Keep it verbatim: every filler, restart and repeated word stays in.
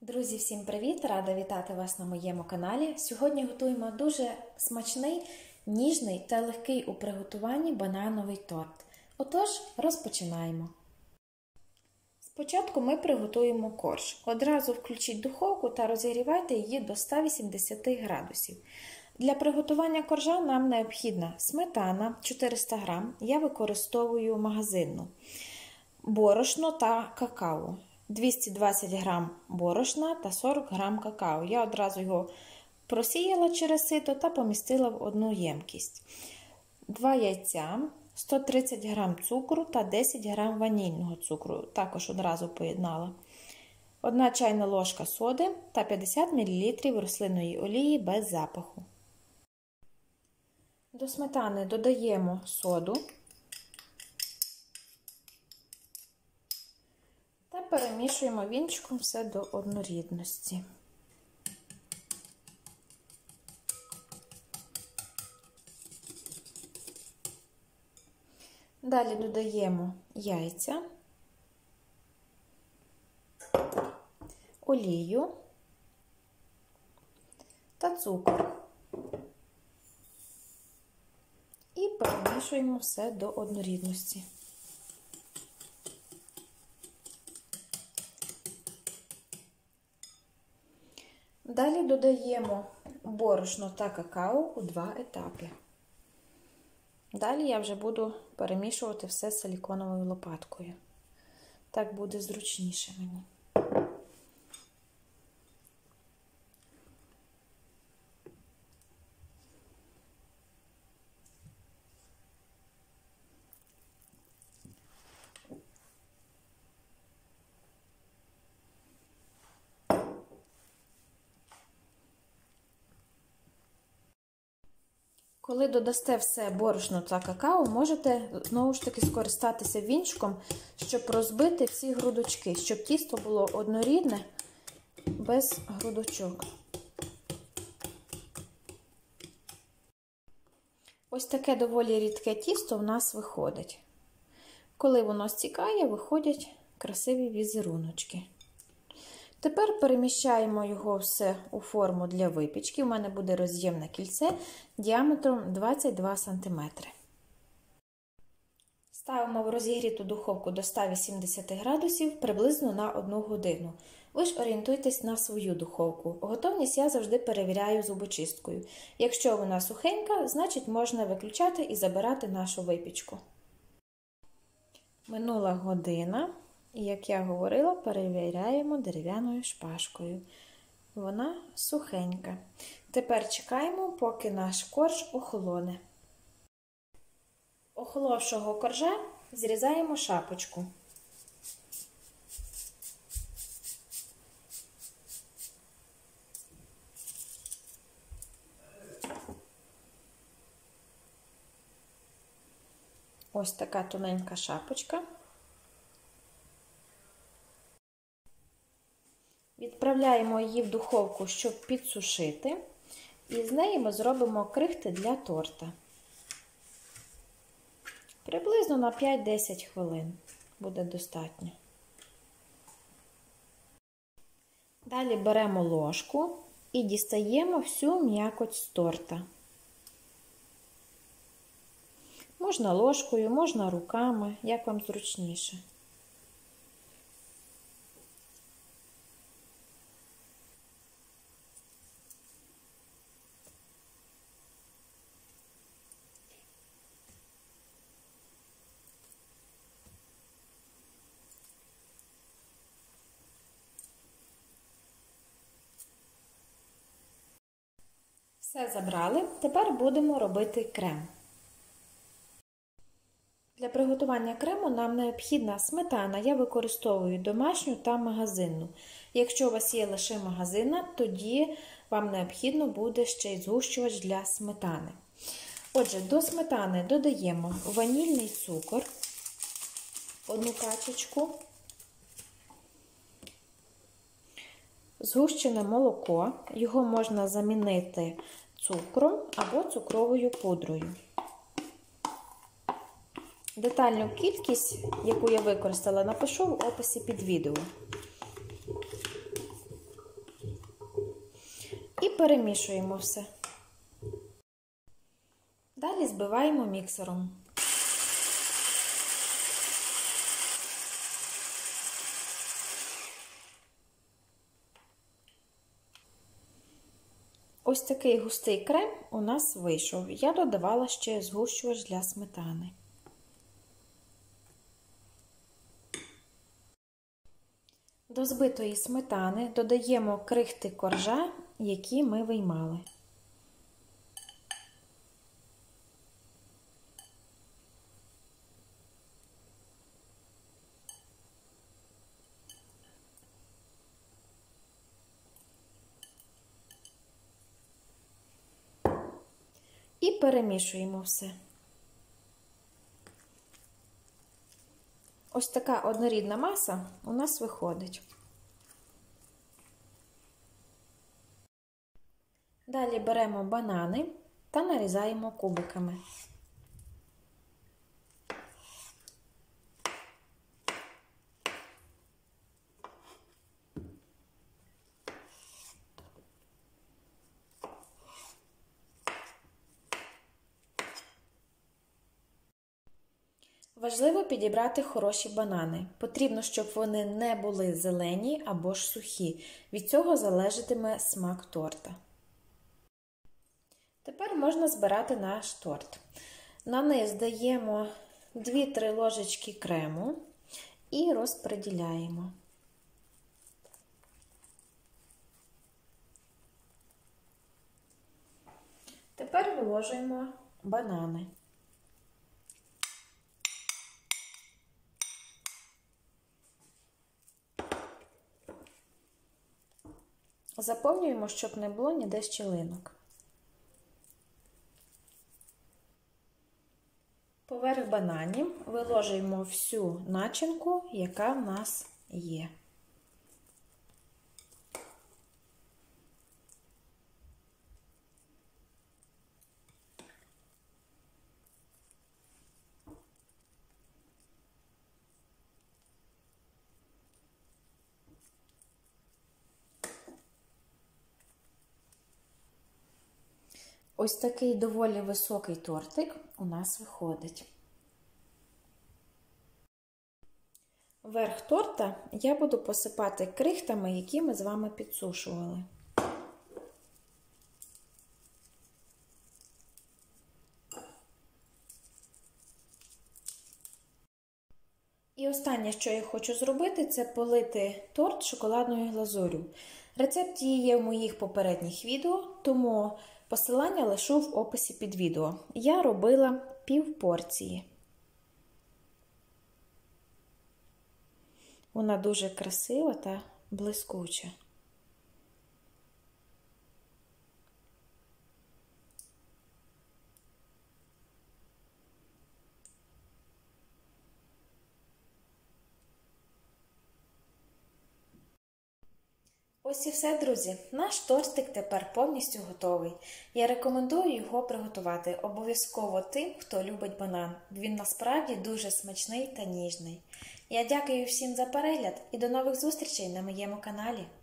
Друзі, всім привіт! Рада вітати вас на моєму каналі. Сьогодні готуємо дуже смачний, ніжний та легкий у приготуванні банановий торт. Отож, розпочинаємо. Спочатку ми приготуємо корж. Одразу включіть духовку та розігрівайте її до ста вісімдесяти градусів. Для приготування коржа нам необхідна сметана чотириста грамів, я використовую магазинну, борошно та какао. двісті двадцять грамів борошна та сорок грамів какао. Я одразу його просіяла через сито та помістила в одну ємкість. два яйця, сто тридцять грамів цукру та десять грамів ванільного цукру. Також одразу поєднала. одна чайна ложка соди та п'ятдесят мілілітрів рослинної олії без запаху. До сметани додаємо соду. Перемішуємо вінчиком все до однорідності. Далі додаємо яйця, олію та цукор. І перемішуємо все до однорідності. Далі додаємо борошно та какао у два етапи. Далі я вже буду перемішувати все силіконовою лопаткою. Так буде зручніше мені. Коли додасте все борошно та какао, можете знову ж таки скористатися вінчиком, щоб розбити всі грудочки, щоб тісто було однорідне, без грудочок. Ось таке доволі рідке тісто в нас виходить. Коли воно стікає, виходять красиві візеруночки. Тепер переміщаємо його все у форму для випічки. У мене буде роз'ємне кільце діаметром двадцять два сантиметри. Ставимо в розігріту духовку до ста вісімдесяти градусів приблизно на одну годину. Ви ж орієнтуйтесь на свою духовку. Готовність я завжди перевіряю зубочисткою. Якщо вона сухенька, значить можна виключати і забирати нашу випічку. Минула година. І, як я говорила, перевіряємо дерев'яною шпажкою. Вона сухенька. Тепер чекаємо, поки наш корж охолоне. Охоловшого коржа зрізаємо шапочку. Ось така тоненька шапочка. Відправляємо її в духовку, щоб підсушити, і з неї ми зробимо крихти для торта. Приблизно на п'ять-десять хвилин буде достатньо. Далі беремо ложку і дістаємо всю м'якоть з торта. Можна ложкою, можна руками, як вам зручніше. Все забрали, тепер будемо робити крем. Для приготування крему нам необхідна сметана, я використовую домашню та магазинну. Якщо у вас є лише магазинна, тоді вам необхідно буде ще й згущувач для сметани. Отже, до сметани додаємо ванільний цукор, одну качечку, згущене молоко, його можна замінити цукром або цукровою пудрою. Детальну кількість, яку я використала, напишу в описі під відео. і перемішуємо все. Далі збиваємо міксером. Ось такий густий крем у нас вийшов. Я додавала ще згущувач для сметани. До збитої сметани додаємо крихти коржа, які ми виймали. І перемішуємо все. Ось така однорідна маса у нас виходить. Далі беремо банани та нарізаємо кубиками. Важливо підібрати хороші банани. Потрібно, щоб вони не були зелені або ж сухі. Від цього залежатиме смак торта. Тепер можна збирати наш торт. На низ даємо дві-три ложечки крему і розподіляємо. Тепер виложуємо банани. Заповнюємо, щоб не було ніде щілинок. Поверх бананів виложуємо всю начинку, яка в нас є. Ось такий доволі високий тортик у нас виходить. Верх торта я буду посипати крихтами, які ми з вами підсушували. І останнє, що я хочу зробити, це полити торт шоколадною глазур'ю. Рецепт її є в моїх попередніх відео, тому посилання лишу в описі під відео. Я робила пів порції. Вона дуже красива та блискуча. Ось і все, друзі. Наш тортик тепер повністю готовий. Я рекомендую його приготувати обов'язково тим, хто любить банан. Він насправді дуже смачний та ніжний. Я дякую всім за перегляд і до нових зустрічей на моєму каналі.